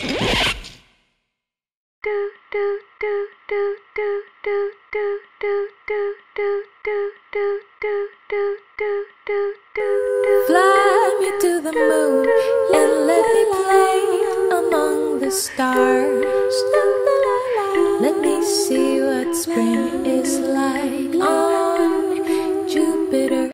Fly me to the moon and let me play among the stars.